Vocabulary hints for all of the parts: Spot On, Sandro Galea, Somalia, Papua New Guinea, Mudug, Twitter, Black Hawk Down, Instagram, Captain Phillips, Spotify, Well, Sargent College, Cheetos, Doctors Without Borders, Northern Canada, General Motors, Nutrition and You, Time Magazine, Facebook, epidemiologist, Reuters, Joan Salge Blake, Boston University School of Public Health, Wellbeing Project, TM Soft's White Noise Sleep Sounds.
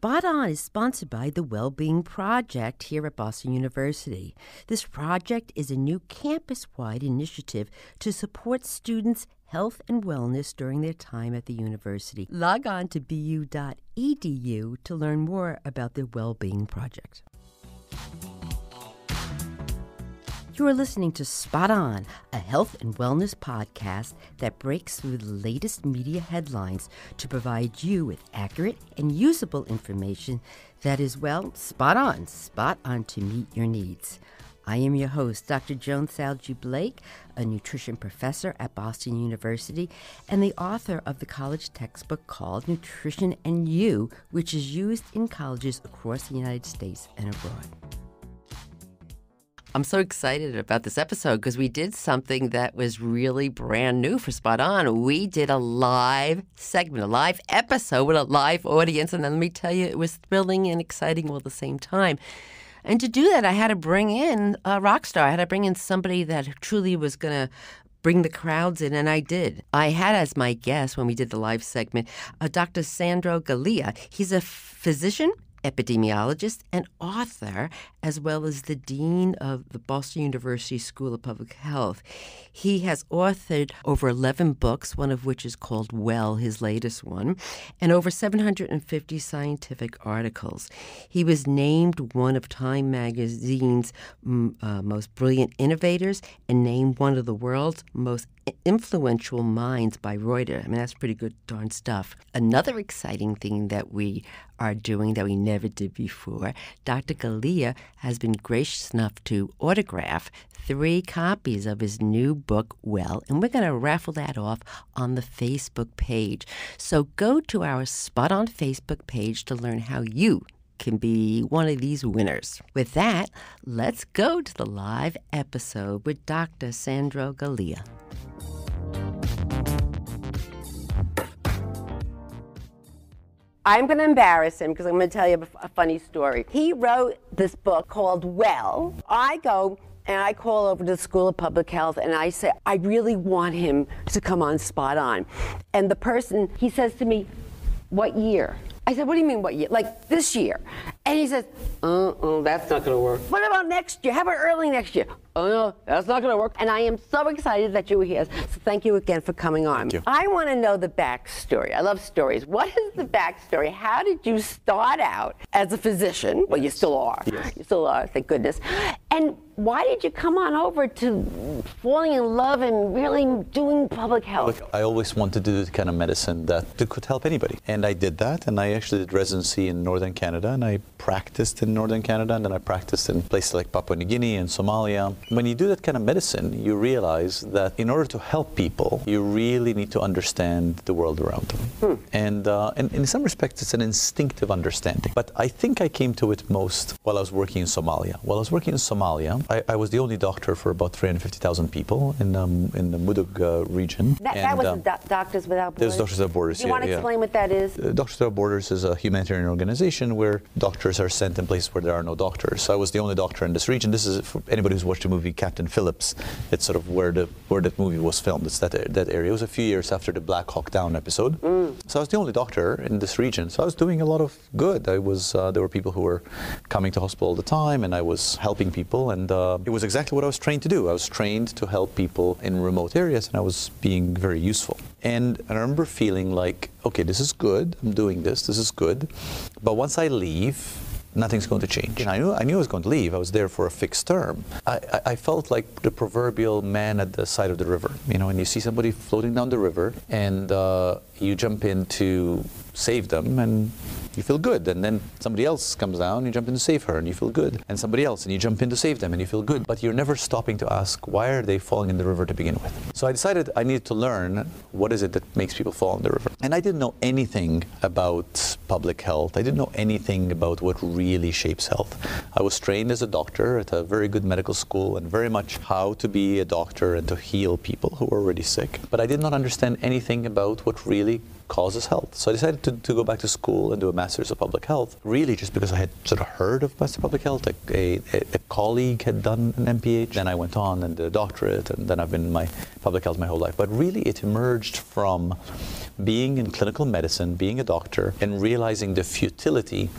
Spot On is sponsored by the Wellbeing Project here at Boston University. This project is a new campus-wide initiative to support students' health and wellness during their time at the university. Log on to bu.edu to learn more about the Wellbeing Project. You are listening to Spot On, a health and wellness podcast that breaks through the latest media headlines to provide you with accurate and usable information that is, well, spot on to meet your needs. I am your host, Dr. Joan Salge Blake, a nutrition professor at Boston University and the author of the college textbook called Nutrition and You, which is used in colleges across the United States and abroad. I'm so excited about this episode because we did something that was really brand new for Spot On. We did a live segment, a live episode with a live audience. And then let me tell you, it was thrilling and exciting all at the same time. And to do that, I had to bring in a rock star. I had to bring in somebody that truly was going to bring the crowds in, and I did. I had as my guest when we did the live segment Dr. Sandro Galea. He's a physician, epidemiologist, and author, as well as the dean of the Boston University School of Public Health. He has authored over 11 books, one of which is called Well, his latest one, and over 750 scientific articles. He was named one of Time Magazine's most brilliant innovators and named one of the world's most influential minds by Reuters. I mean, that's pretty good darn stuff. Another exciting thing that we are doing that we never did before, Dr. Galea has been gracious enough to autograph 3 copies of his new book, Well, and we're going to raffle that off on the Facebook page. So go to our Spot On Facebook page to learn how you can be one of these winners. With that, let's go to the live episode with Dr. Sandro Galea. I'm going to embarrass him because I'm going to tell you a funny story. He wrote this book called Well. I go and I call over to the School of Public Health and I say, I really want him to come on Spot On. And the person, he says to me, what year? I said, what do you mean what year? Like this year. And he says, that's not going to work. What about next year? How about early next year? Oh, no, that's not going to work. And I am so excited that you were here. So thank you again for coming on. I want to know the backstory. I love stories. What is the backstory? How did you start out as a physician? Well, you still are. Yes. You still are, thank goodness. And why did you come on over to falling in love and really doing public health? Look, I always wanted to do the kind of medicine that could help anybody. And I did that, and I actually did residency in Northern Canada, and I practiced in Northern Canada, and then I practiced in places like Papua New Guinea and Somalia. When you do that kind of medicine, you realize that in order to help people, you really need to understand the world around them. And in some respects, it's an instinctive understanding. But I think I came to it most while I was working in Somalia. While I was working in Somalia, I was the only doctor for about 350,000 people in the Mudug region. That was Doctors Without Borders? There's Doctors Without Borders. Do you want to explain what that is? Doctors Without Borders is a humanitarian organization where doctors are sent in places where there are no doctors. So I was the only doctor in this region. This is, for anybody who's watched the movie Captain Phillips, it's sort of where that movie was filmed. It's that area. It was a few years after the Black Hawk Down episode. So I was the only doctor in this region. So I was doing a lot of good. I was there were people who were coming to hospital all the time, and I was helping people. And it was exactly what I was trained to do. I was trained to help people in remote areas, and I was being very useful. And I remember feeling like, okay, this is good. I'm doing this. This is good. But once I leave, nothing's going to change. And I knew I was going to leave. I was there for a fixed term. I felt like the proverbial man at the side of the river. You know, and you see somebody floating down the river, and you jump in to save them, and you feel good. And then somebody else comes down, you jump in to save her, and you feel good. And somebody else, and you jump in to save them, and you feel good. But you're never stopping to ask, why are they falling in the river to begin with? So I decided I needed to learn what is it that makes people fall in the river. And I didn't know anything about public health. I didn't know anything about what really shapes health. I was trained as a doctor at a very good medical school and very much how to be a doctor and to heal people who were already sick. But I did not understand anything about what really causes health. So I decided to go back to school and do a Master's of Public Health, really just because I had sort of heard of Master's of Public Health. A colleague had done an MPH. Then I went on and did a doctorate, and then I've been in my public health my whole life. But really it emerged from being in clinical medicine, being a doctor, and realizing the futility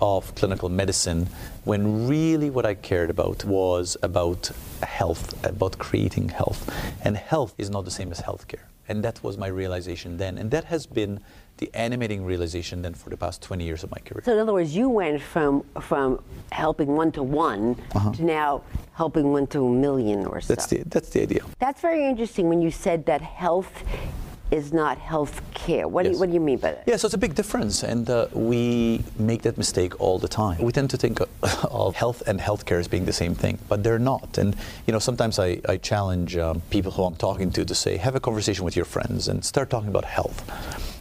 of clinical medicine when really what I cared about was about health, about creating health. And health is not the same as healthcare. And that was my realization then. And that has been the animating realization then for the past 20 years of my career. So in other words, you went from helping one-to-one to now helping one-to-a-million or so. That's the idea. That's very interesting when you said that health is not health care. What do you mean by that? Yeah, so it's a big difference, and we make that mistake all the time. We tend to think of health and healthcare as being the same thing, but they're not. And you know, sometimes I challenge people who I'm talking to say, have a conversation with your friends and start talking about health.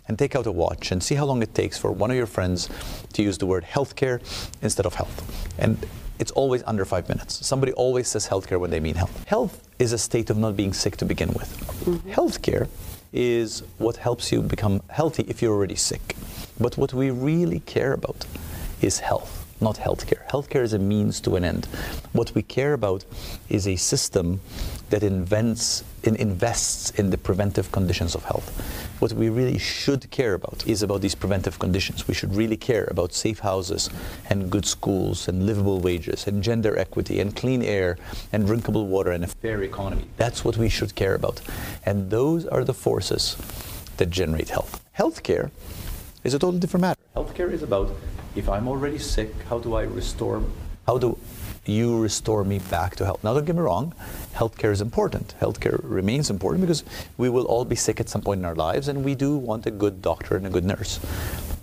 And take out a watch and see how long it takes for one of your friends to use the word healthcare instead of health. And it's always under 5 minutes. Somebody always says healthcare when they mean health. Health is a state of not being sick to begin with. Mm-hmm. Healthcare is what helps you become healthy if you're already sick. But what we really care about is health, not healthcare. Healthcare is a means to an end. What we care about is a system that invests in the preventive conditions of health. What we really should care about is about these preventive conditions. We should really care about safe houses and good schools and livable wages and gender equity and clean air and drinkable water and a fair economy. That's what we should care about. And those are the forces that generate health. Healthcare is a totally different matter. Healthcare is about, if I'm already sick, how do you restore me back to health. Now, don't get me wrong, healthcare is important. Healthcare remains important because we will all be sick at some point in our lives, and we do want a good doctor and a good nurse.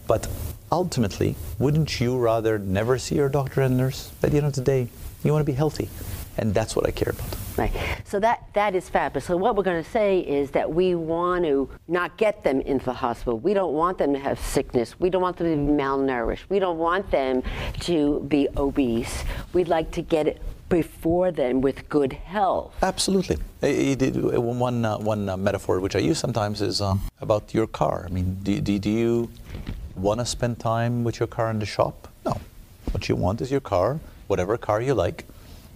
But ultimately, wouldn't you rather never see your doctor and nurse? At the end of the day, you want to be healthy, and that's what I care about. Right. So that is fabulous. So what we're going to say is that we want to not get them into the hospital. We don't want them to have sickness. We don't want them to be malnourished. We don't want them to be obese. We'd like to get it before them with good health. Absolutely. One metaphor which I use sometimes is about your car. I mean, do you want to spend time with your car in the shop? No. What you want is your car, whatever car you like,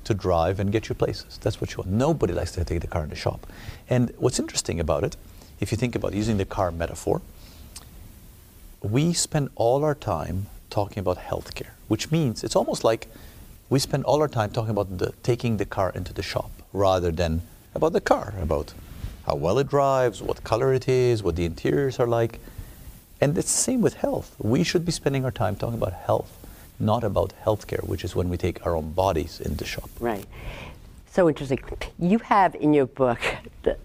to drive and get you places. That's what you want. Nobody likes to take the car in the shop. And what's interesting about it, if you think about using the car metaphor, we spend all our time talking about healthcare, which means it's almost like we spend all our time talking about taking the car into the shop rather than about the car, about how well it drives, what color it is, what the interiors are like. And it's the same with health. We should be spending our time talking about health, not about healthcare, which is when we take our own bodies into shop. Right. So interesting. You have in your book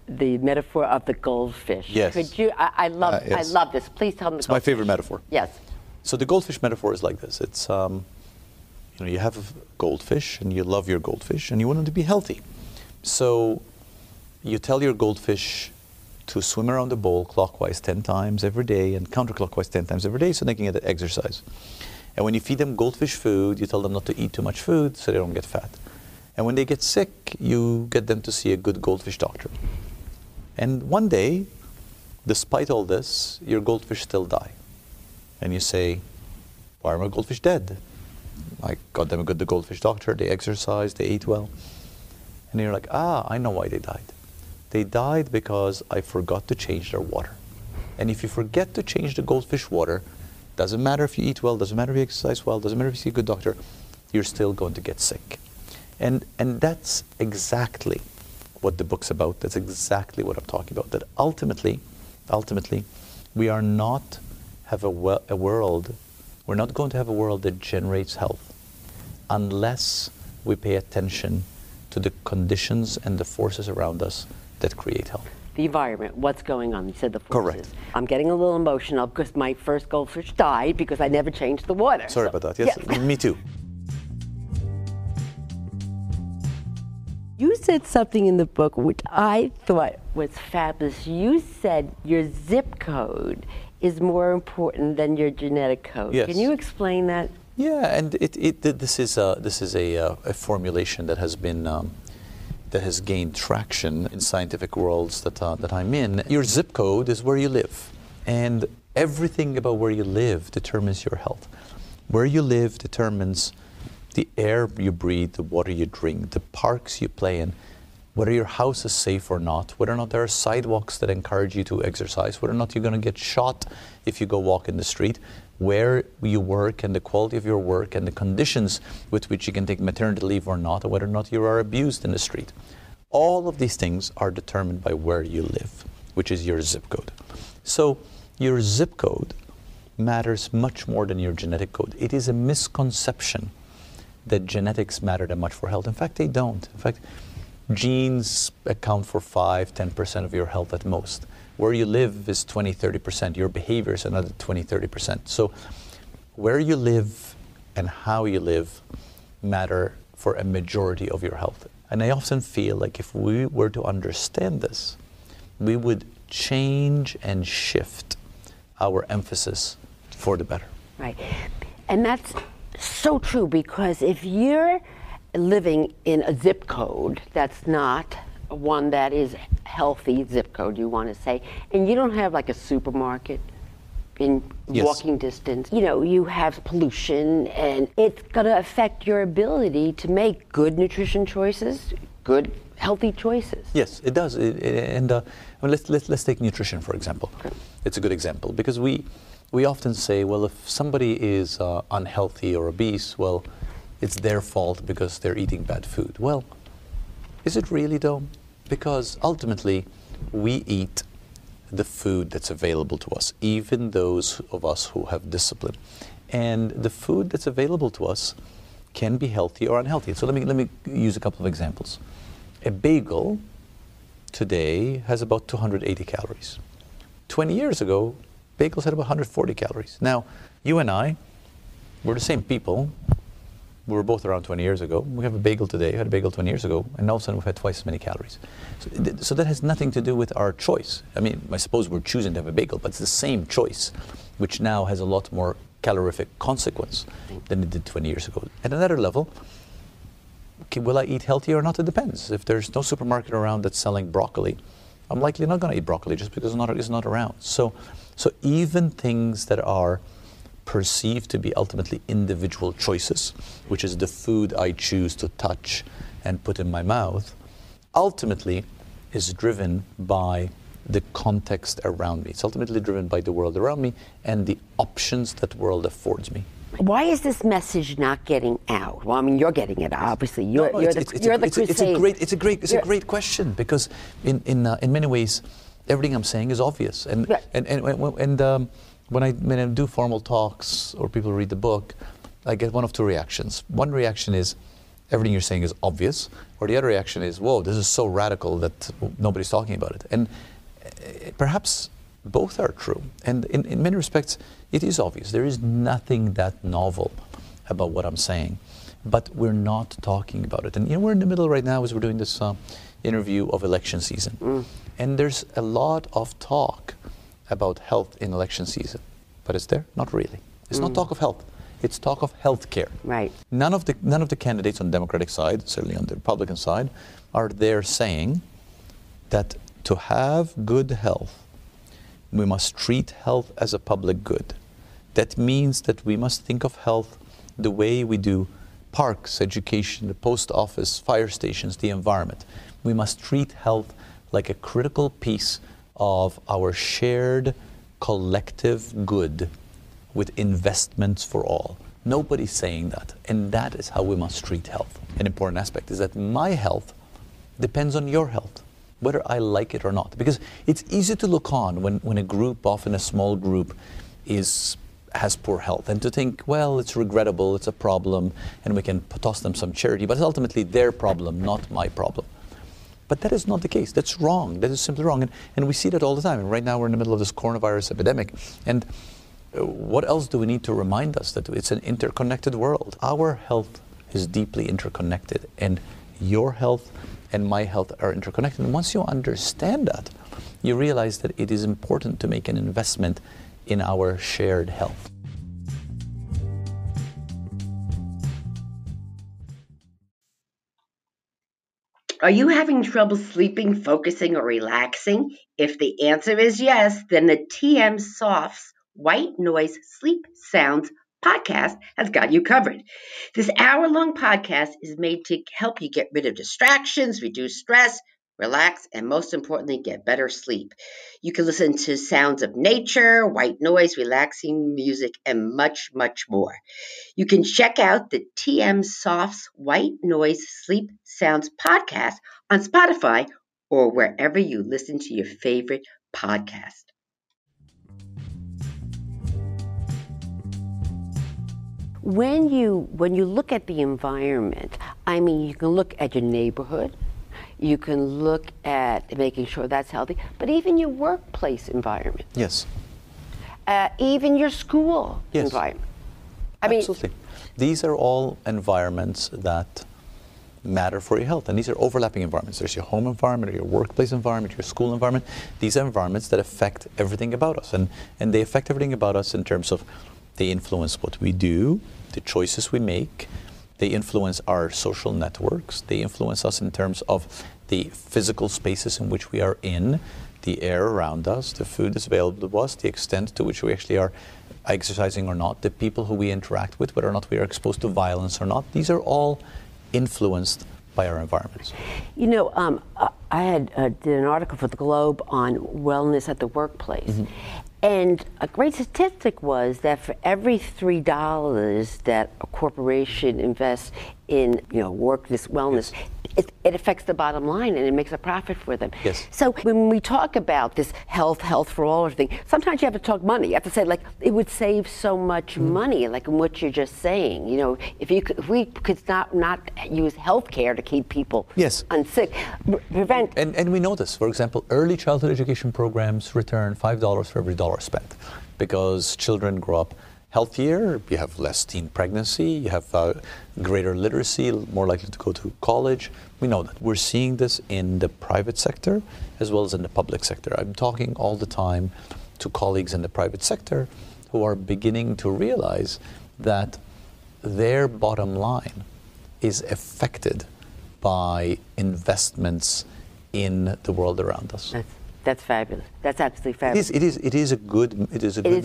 the metaphor of the goldfish. Yes. Could you? I love this. Please tell me. It's my favorite metaphor. Yes. So the goldfish metaphor is like this. It's you know, you have a goldfish and you love your goldfish and you want them to be healthy. So you tell your goldfish to swim around the bowl clockwise 10 times every day and counterclockwise 10 times every day, so they can get exercise. And when you feed them goldfish food, you tell them not to eat too much food so they don't get fat. And when they get sick, you get them to see a good goldfish doctor. And one day, despite all this, your goldfish still die. And you say, why are my goldfish dead? I got them a good goldfish doctor, they exercised, they ate well. And you're like, I know why they died. They died because I forgot to change their water. And if you forget to change the goldfish water, doesn't matter if you eat well, doesn't matter if you exercise well, doesn't matter if you see a good doctor, you're still going to get sick. And that's exactly what the book's about. That's exactly what I'm talking about. That ultimately, we are not have a world, we're not going to have a world that generates health unless we pay attention to the conditions and the forces around us that create health. The environment, what's going on, you said the forces. Correct. I'm getting a little emotional because my first goldfish died because I never changed the water. Sorry about that, yes. Me too. You said something in the book which I thought was fabulous. You said your zip code is more important than your genetic code. Yes. Can you explain that? Yeah, and this is a formulation that has been that has gained traction in scientific worlds that I'm in. Your zip code is where you live. And everything about where you live determines your health. Where you live determines the air you breathe, the water you drink, the parks you play in, whether your house is safe or not, whether or not there are sidewalks that encourage you to exercise, whether or not you're going to get shot if you go walk in the street, where you work and the quality of your work and the conditions with which you can take maternity leave or not, or whether or not you are abused in the street. All of these things are determined by where you live, which is your zip code. So your zip code matters much more than your genetic code. It is a misconception that genetics matter that much for health. In fact, they don't. In fact, genes account for 5-10% of your health at most. Where you live is 20-30%. Your behavior is another 20-30%. So where you live and how you live matter for a majority of your health. And I often feel like if we were to understand this, we would change and shift our emphasis for the better. Right. And that's so true, because if you're living in a zip code that's not one that is healthy zip code, you want to say, and you don't have like a supermarket in walking distance, you know, you have pollution, and it's going to affect your ability to make good nutrition choices, good healthy choices. Yes, it does. And let's take nutrition, for example. Okay. It's a good example, because we often say, well, if somebody is unhealthy or obese, well, it's their fault because they're eating bad food. Well, is it really though? Because ultimately, we eat the food that's available to us, even those of us who have discipline. And the food that's available to us can be healthy or unhealthy. So let me use a couple of examples. A bagel today has about 280 calories. 20 years ago, bagels had about 140 calories. Now, you and I, we're the same people. We were both around 20 years ago. We have a bagel today, we had a bagel 20 years ago, and all of a sudden we've had twice as many calories. So that has nothing to do with our choice. I mean, I suppose we're choosing to have a bagel, but it's the same choice, which now has a lot more calorific consequence than it did 20 years ago. At another level, okay, will I eat healthy or not? It depends. If there's no supermarket around that's selling broccoli, I'm likely not gonna eat broccoli just because it's not around. So even things that are perceived to be ultimately individual choices, which is the food I choose to touch and put in my mouth, ultimately is driven by the context around me. It's ultimately driven by the world around me and the options that world affords me. Why is this message not getting out? Well, I mean, you're getting it out, obviously. It's a great question, because in many ways, everything I'm saying is obvious, When I do formal talks or people read the book, I get one of two reactions. One reaction is, everything you're saying is obvious, or the other reaction is, whoa, this is so radical that nobody's talking about it. And perhaps both are true. And in many respects, it is obvious. There is nothing that novel about what I'm saying, but we're not talking about it. And you know, we're in the middle right now as we're doing this interview of election season. Mm. And there's a lot of talk about health in election season, but is there? Not really. It's not talk of health. It's talk of health care. Right. None of the candidates on the Democratic side, certainly on the Republican side, are there saying that to have good health, we must treat health as a public good. That means that we must think of health the way we do parks, education, the post office, fire stations, the environment. We must treat health like a critical piece of our shared collective good with investments for all. Nobody's saying that, and that is how we must treat health. An important aspect is that my health depends on your health, whether I like it or not, because it's easy to look on when a group, often a small group, has poor health, and to think, well, it's regrettable, it's a problem, and we can toss them some charity, but it's ultimately their problem, not my problem. But that is not the case. That's wrong. That is simply wrong. And we see that all the time. And right now we're in the middle of this coronavirus epidemic. And what else do we need to remind us that it's an interconnected world? Our health is deeply interconnected. And your health and my health are interconnected. And once you understand that, you realize that it is important to make an investment in our shared health. Are you having trouble sleeping, focusing, or relaxing? If the answer is yes, then the TM Soft's White Noise Sleep Sounds podcast has got you covered. This hour-long podcast is made to help you get rid of distractions, reduce stress, relax, and most importantly, get better sleep. You can listen to sounds of nature, white noise, relaxing music, and much, much more. You can check out the TM Soft's White Noise Sleep Sounds podcast on Spotify or wherever you listen to your favorite podcast. When you look at the environment, I mean, you can look at your neighborhood, you can look at making sure that's healthy, but even your workplace environment. Yes. Even your school yes. environment. Absolutely. These are all environments that matter for your health, and these are overlapping environments. There's your home environment, your workplace environment, your school environment. These are environments that affect everything about us, and they affect everything about us in terms of they influence what we do, the choices we make. They influence our social networks. They influence us in terms of the physical spaces in which we are in, the air around us, the food that's available to us, the extent to which we actually are exercising or not, the people who we interact with, whether or not we are exposed to violence or not. These are all influenced by our environments. You know, I had did an article for The Globe on wellness at the workplace. Mm-hmm. And a great statistic was that for every $3 that a corporation invests in, work, this wellness, it affects the bottom line and it makes a profit for them. Yes. So when we talk about this health for all thing, sometimes you have to talk money. You have to say, it would save so much money, in what you're just saying. If we could not use healthcare to keep people yes. unsick, prevent. And we know this. For example, early childhood education programs return $5 for every dollar spent because children grow up healthier, you have less teen pregnancy, you have greater literacy, more likely to go to college. We know that. We're seeing this in the private sector as well as in the public sector. I'm talking all the time to colleagues in the private sector who are beginning to realize that their bottom line is affected by investments in the world around us. That's fabulous. That's absolutely fabulous. It is a good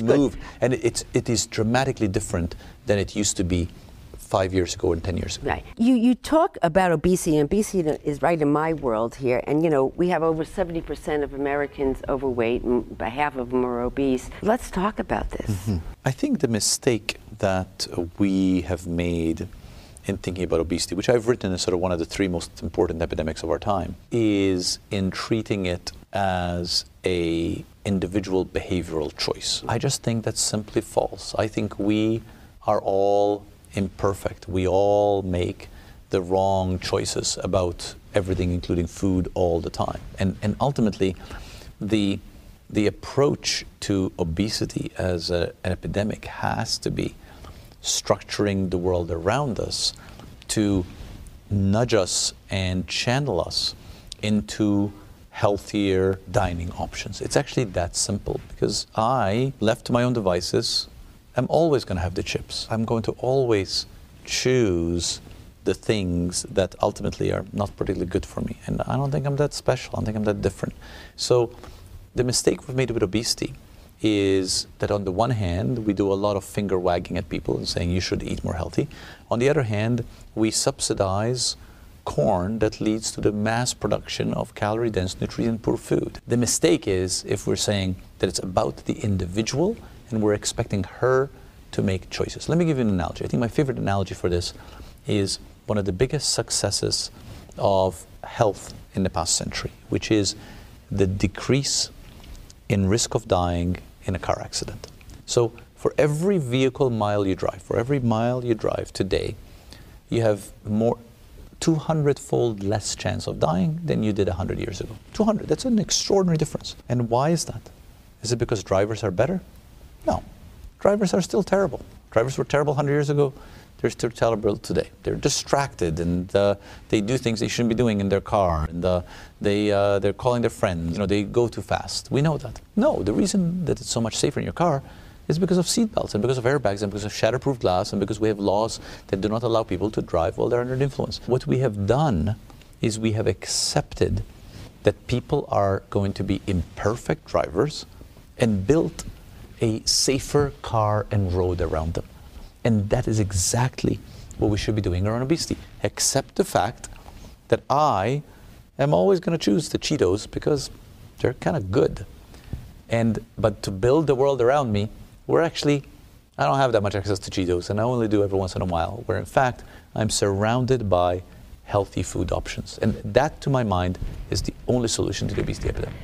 move. And it is dramatically different than it used to be 5 years ago and 10 years ago. Right. You talk about obesity, and obesity is right in my world here. And we have over 70% of Americans overweight, and half of them are obese. Let's talk about this. Mm-hmm. I think the mistake that we have made in thinking about obesity, which I've written is sort of one of the three most important epidemics of our time, is in treating it as a individual behavioral choice. I just think that's simply false. I think we are all imperfect. We all make the wrong choices about everything, including food, all the time. And ultimately, the approach to obesity as an epidemic has to be structuring the world around us to nudge us and channel us into healthier dining options. It's actually that simple, because I, left to my own devices, I'm always going to have the chips. I'm going to always choose the things that ultimately are not particularly good for me. And I don't think I'm that special. I don't think I'm that different. So the mistake we've made with obesity is that on the one hand, we do a lot of finger wagging at people and saying you should eat more healthy. On the other hand, we subsidize corn that leads to the mass production of calorie-dense, nutrient-poor food. The mistake is if we're saying that it's about the individual and we're expecting her to make choices. Let me give you an analogy. I think my favorite analogy for this is one of the biggest successes of health in the past century, which is the decrease in risk of dying in a car accident. So for every vehicle mile you drive, today, you have 200-fold less chance of dying than you did 100 years ago. 200, that's an extraordinary difference. And why is that? Is it because drivers are better? No, drivers are still terrible. Drivers were terrible 100 years ago, they're still terrible today. They're distracted and they do things they shouldn't be doing in their car, and they're calling their friends, they go too fast. We know that. No, the reason that it's so much safer in your car is because of seatbelts and because of airbags and because of shatterproof glass and because we have laws that do not allow people to drive while they're under the influence. What we have done is we have accepted that people are going to be imperfect drivers and built a safer car and road around them. And that is exactly what we should be doing around obesity. Accept the fact that I am always going to choose the Cheetos because they're kind of good. But to build the world around me, I don't have that much access to Cheetos, and I only do every once in a while, where in fact, I'm surrounded by healthy food options. And that, to my mind, is the only solution to the obesity epidemic.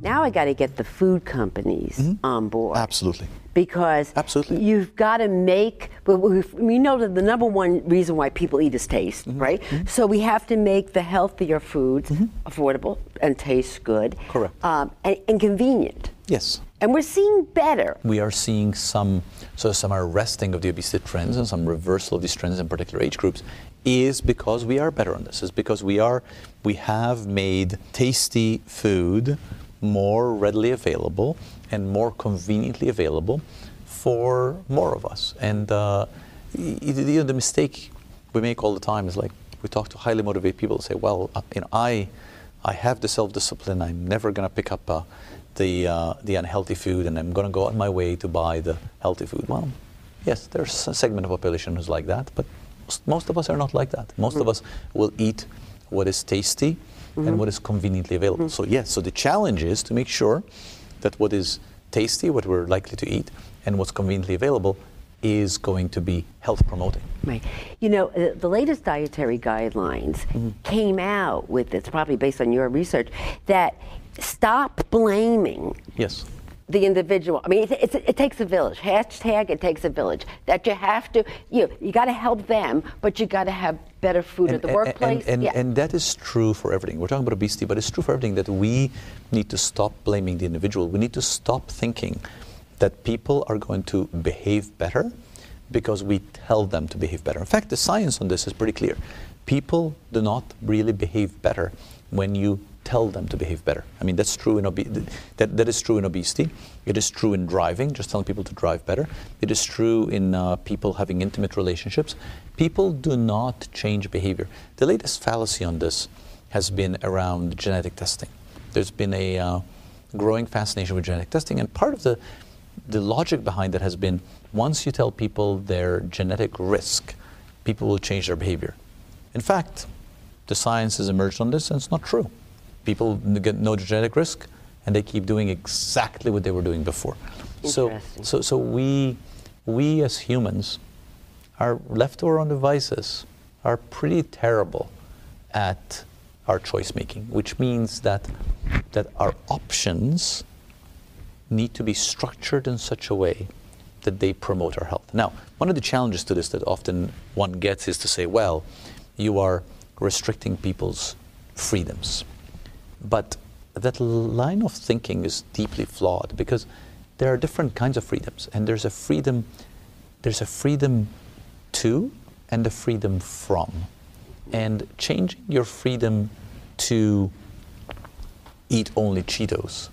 Now I got to get the food companies on board. Absolutely. Because you've got to make, we know that the number one reason why people eat is taste, right? So we have to make the healthier foods affordable and taste good. Correct. And convenient. Yes. And we're seeing better. We are seeing some arresting of the obesity trends and some reversal of these trends in particular age groups is because we are better on this. It's because we have made tasty food more readily available and more conveniently available for more of us. And the mistake we make all the time is, like, we talk to highly motivated people and say, well, I have the self-discipline. I'm never going to pick up the unhealthy food, and I'm going to go on my way to buy the healthy food. Well, yes, there's a segment of population who's like that, but most of us are not like that. Most of us will eat what is tasty and what is conveniently available. So yes, so the challenge is to make sure that what is tasty, what we're likely to eat, and what's conveniently available is going to be health promoting. Right. You know, the latest dietary guidelines came out with, it's probably based on your research, that stop blaming the individual. I mean, it takes a village. Hashtag it takes a village. That you have to, you got to help them, but you got to have better food at the workplace. And that is true for everything. We're talking about obesity, but it's true for everything, that we need to stop blaming the individual. We need to stop thinking that people are going to behave better because we tell them to behave better. In fact, the science on this is pretty clear. People do not really behave better when you tell them to behave better. I mean, that's true in that is true in obesity. It is true in driving, just telling people to drive better. It is true in people having intimate relationships. People do not change behavior. The latest fallacy on this has been around genetic testing. There's been a growing fascination with genetic testing, and part of the logic behind that has been, once you tell people their genetic risk, people will change their behavior. In fact, the science has emerged on this, and it's not true. People get no genetic risk, and they keep doing exactly what they were doing before. So we as humans are left to our own devices, are pretty terrible at our choice making, which means that our options need to be structured in such a way that they promote our health. Now, one of the challenges to this that often one gets is to say, well, you are restricting people's freedoms. But that line of thinking is deeply flawed, because there are different kinds of freedoms, and there's a freedom to and a freedom from. And changing your freedom to eat only Cheetos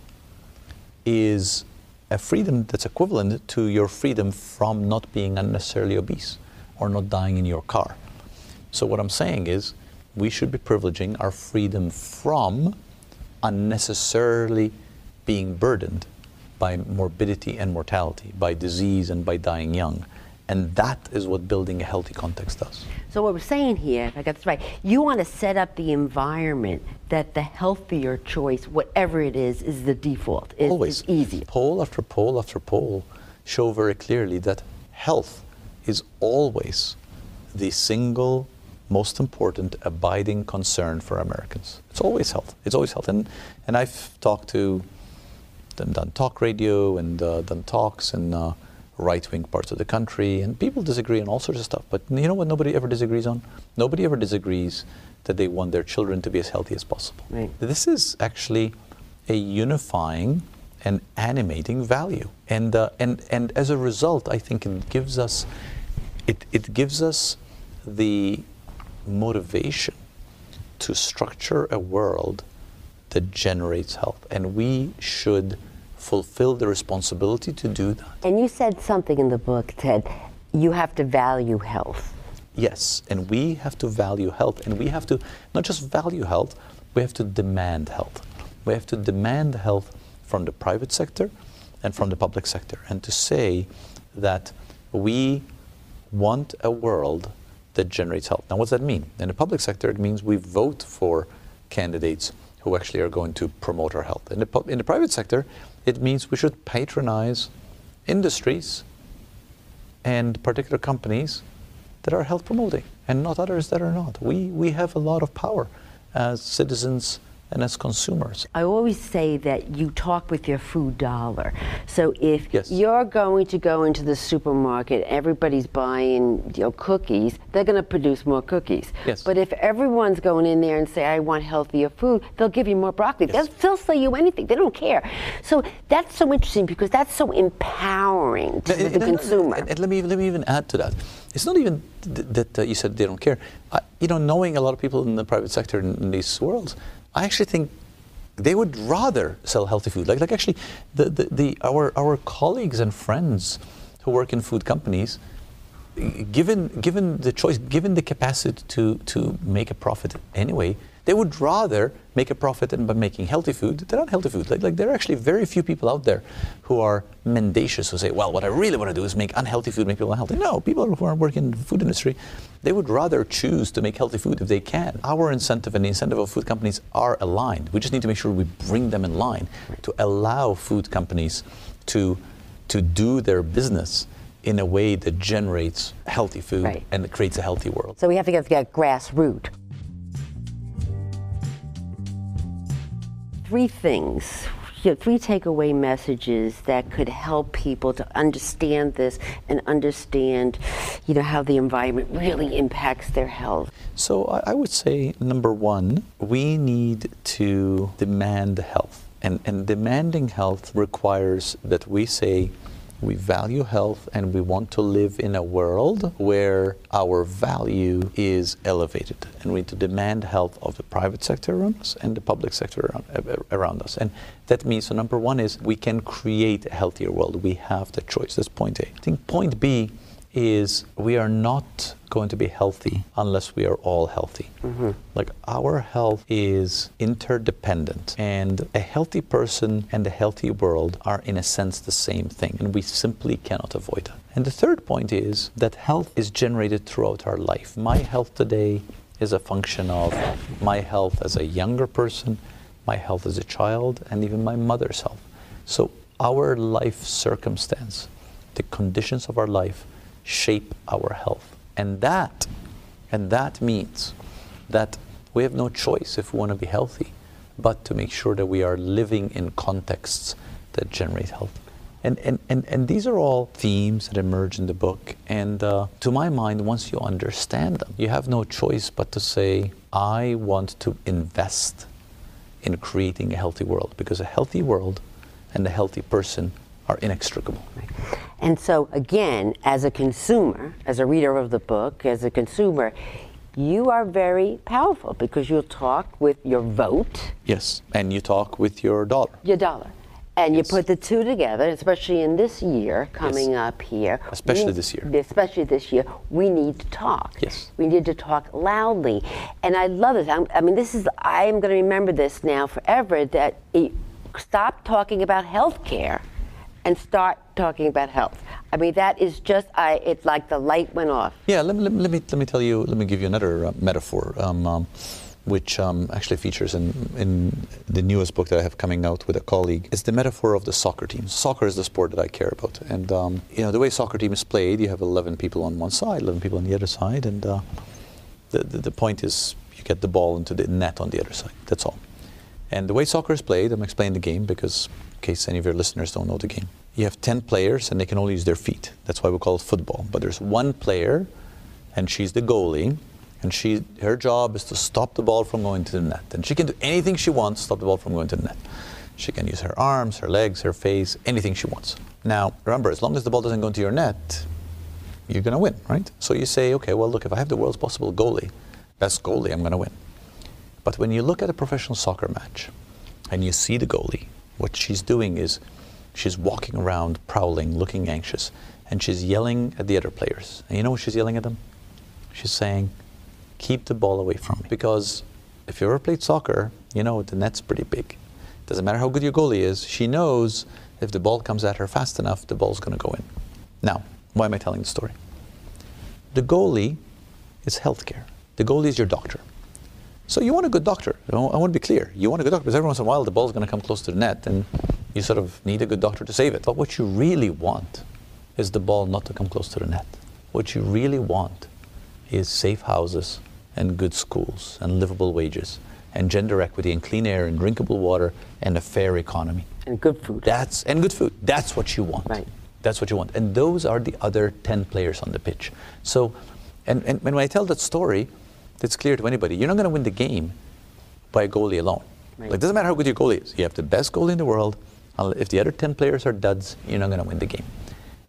is a freedom that's equivalent to your freedom from not being unnecessarily obese or not dying in your car. So what I'm saying is, we should be privileging our freedom from unnecessarily being burdened by morbidity and mortality, by disease and by dying young. And that is what building a healthy context does. So what we're saying here, if I got this right, you want to set up the environment that the healthier choice, whatever it is the default. Always. It's easy. Poll after poll after poll show very clearly that health is always the single most important abiding concern for Americans. It's always health. It's always health. And I've done talk radio and done talks in right-wing parts of the country, and people disagree on all sorts of stuff. But you know what nobody ever disagrees on? Nobody ever disagrees that they want their children to be as healthy as possible. Right. This is actually a unifying and animating value. And as a result, I think it gives us the motivation to structure a world that generates health, and we should fulfill the responsibility to do that. And you said something in the book, Ted, you have to value health. Yes, and we have to value health, and we have to not just value health, we have to demand health. We have to demand health from the private sector and from the public sector, and to say that we want a world that generates health. Now, what does that mean? In the public sector, it means we vote for candidates who actually are going to promote our health. In the private sector, it means we should patronize industries and particular companies that are health promoting and not others that are not. We have a lot of power as citizens and as consumers. I always say that you talk with your food dollar. So if you're going to go into the supermarket, everybody's buying cookies, they're going to produce more cookies. Yes. But if everyone's going in there and say, I want healthier food, they'll give you more broccoli. Yes. They'll sell you anything. They don't care. So that's so interesting because that's so empowering to the consumer. And let me even add to that. It's not even that you said they don't care. Knowing a lot of people in the private sector in these worlds, I actually think they would rather sell healthy food. Like actually, our colleagues and friends who work in food companies, given the choice, given the capacity to make a profit anyway, they would rather make a profit by making healthy food than unhealthy food. Like there are actually very few people out there who are mendacious, who say, well, what I really want to do is make unhealthy food, make people unhealthy. No, people who are working in the food industry, they would rather choose to make healthy food if they can. Our incentive and the incentive of food companies are aligned. We just need to make sure we bring them in line to allow food companies to do their business in a way that generates healthy food and that creates a healthy world. So we have to get grassroots. Three things, three takeaway messages that could help people to understand this and understand, how the environment really impacts their health. So I would say, number one, we need to demand health. And demanding health requires that we say we value health and we want to live in a world where our value is elevated. And we need to demand health of the private sector around us and the public sector around us. And that means, so number one is we can create a healthier world. We have the choice. That's point A. I think point B is we are not going to be healthy unless we are all healthy. Mm-hmm. Like our health is interdependent, and a healthy person and a healthy world are in a sense the same thing, and we simply cannot avoid that. And the third point is that health is generated throughout our life. My health today is a function of my health as a younger person, my health as a child, and even my mother's health. So our life circumstance, the conditions of our life, shape our health. And that means that we have no choice if we want to be healthy, but to make sure that we are living in contexts that generate health. And these are all themes that emerge in the book. And to my mind, once you understand them, you have no choice but to say, I want to invest in creating a healthy world, because a healthy world and a healthy person are inextricable. And so again, as a consumer, as a reader of the book, as a consumer, you are very powerful because you'll talk with your vote. Yes, and you talk with your dollar. Your dollar. And you put the two together, especially in this year coming up here. Especially this year. Especially this year, we need to talk. Yes. We need to talk loudly. And I love this. I'm going to remember this now forever, that stop talking about health care and start talking about health. I mean, that is just, it's like the light went off. Yeah, let me tell you, let me give you another metaphor, which actually features in the newest book that I have coming out with a colleague. It's the metaphor of the soccer team. Soccer is the sport that I care about. And the way soccer team is played, you have 11 people on one side, 11 people on the other side, and the point is you get the ball into the net on the other side, that's all. And the way soccer is played, I'm explaining the game because in case any of your listeners don't know the game. You have 10 players and they can only use their feet. That's why we call it football. But there's one player and she's the goalie, and her job is to stop the ball from going to the net. And she can do anything she wants to stop the ball from going to the net. She can use her arms, her legs, her face, anything she wants. Now, remember, as long as the ball doesn't go into your net, you're going to win, right? So you say, okay, well, look, if I have the world's possible goalie, best goalie, I'm going to win. But when you look at a professional soccer match and you see the goalie, what she's doing is she's walking around, prowling, looking anxious, and she's yelling at the other players. And you know what she's yelling at them? she's saying, keep the ball away from me. Because if you ever played soccer, you know the net's pretty big. Doesn't matter how good your goalie is, she knows if the ball comes at her fast enough, the ball's going to go in. Now, why am I telling the story? The goalie is healthcare. The goalie is your doctor. So you want a good doctor. I want to be clear. You want a good doctor because every once in a while the ball's going to come close to the net and you sort of need a good doctor to save it. But what you really want is the ball not to come close to the net. What you really want is safe houses and good schools and livable wages and gender equity and clean air and drinkable water and a fair economy. And good food. And good food. That's what you want. Right. That's what you want. And those are the other 10 players on the pitch. So, and when I tell that story, it's clear to anybody. You're not going to win the game by a goalie alone. Right. Like, it doesn't matter how good your goalie is. You have the best goalie in the world. If the other 10 players are duds, you're not going to win the game.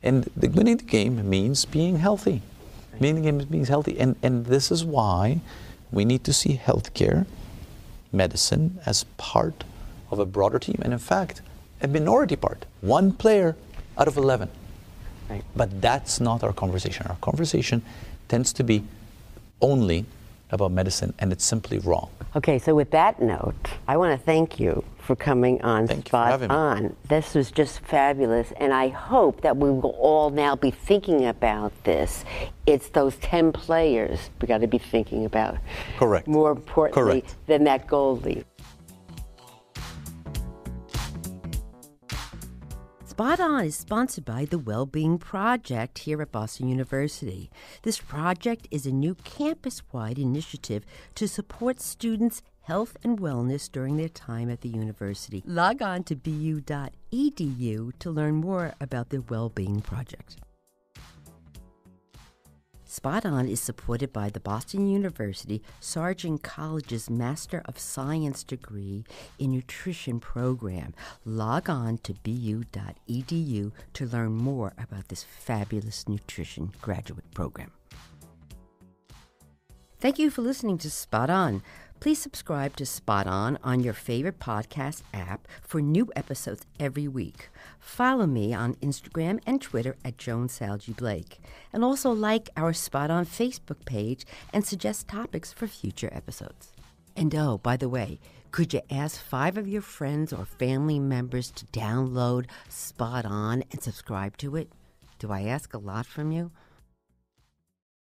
And the winning the game means being healthy. Right. Winning the game means healthy. And this is why we need to see healthcare, medicine, as part of a broader team. And in fact, a minority part. One player out of 11. Right. But that's not our conversation. Our conversation tends to be only about medicine, and it's simply wrong. Okay, so with that note, I want to thank you for coming on Spot On. This was just fabulous, and I hope that we will all now be thinking about this. It's those 10 players we got to be thinking about. Correct. More importantly than that goalie. Spot On is sponsored by the Wellbeing Project here at Boston University. This project is a new campus-wide initiative to support students' health and wellness during their time at the university. Log on to bu.edu to learn more about the Wellbeing Project. Spot On is supported by the Boston University Sargent College's Master of Science degree in Nutrition program. Log on to bu.edu to learn more about this fabulous nutrition graduate program. Thank you for listening to Spot On. Please subscribe to Spot on your favorite podcast app for new episodes every week. Follow me on Instagram and Twitter at Joan Salge Blake. And also like our Spot On Facebook page and suggest topics for future episodes. And oh, by the way, could you ask 5 of your friends or family members to download Spot On and subscribe to it? Do I ask a lot from you?